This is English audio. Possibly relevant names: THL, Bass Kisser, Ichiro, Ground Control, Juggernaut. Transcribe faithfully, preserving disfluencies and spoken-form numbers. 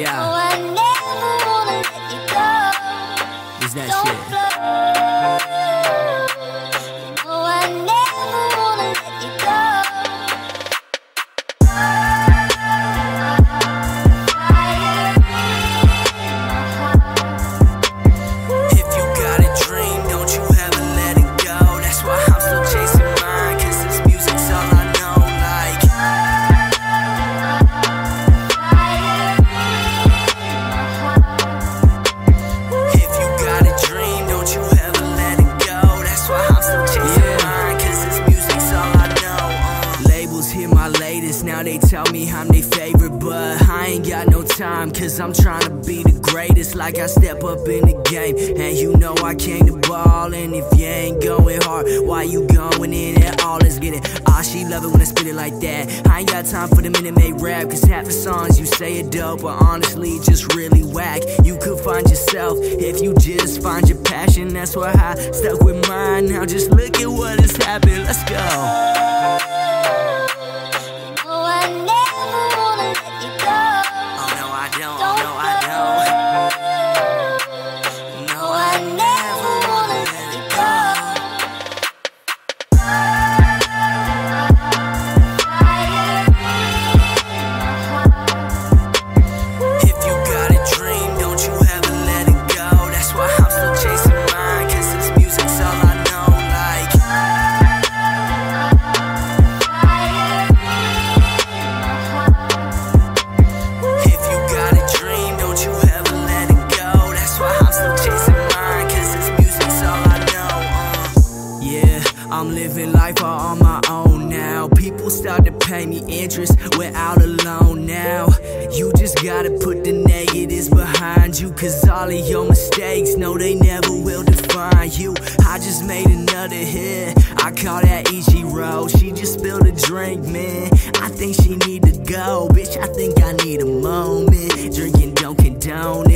Yeah. Oh, I never wanna let you go. It's that don't shit. Flow. Oh, I never wanna let you go. If you got a dream, don't you ever let it go. That's why I'm still chasing mine, cause this music's all I know. Like, now they tell me I'm their favorite, but I ain't got no time, cause I'm tryna be the greatest. Like, I step up in the game, and you know I came to ball. And if you ain't going hard, why you going in at all? Let's get it. Ah, she love it when I spit it like that. I ain't got time for the minute made rap, cause half the songs you say are dope, but honestly just really whack. You could find yourself if you just find your passion. That's why I stuck with mine. Now just look at what has happened. Let's go. I'm living life all on my own now. People start to pay me interest, we're out alone now. You just gotta put the negatives behind you, cause all of your mistakes, no, they never will define you. I just made another hit, I call that Ichiro. She just spilled a drink, man, I think she need to go. Bitch, I think I need a moment, drinking don't condone it.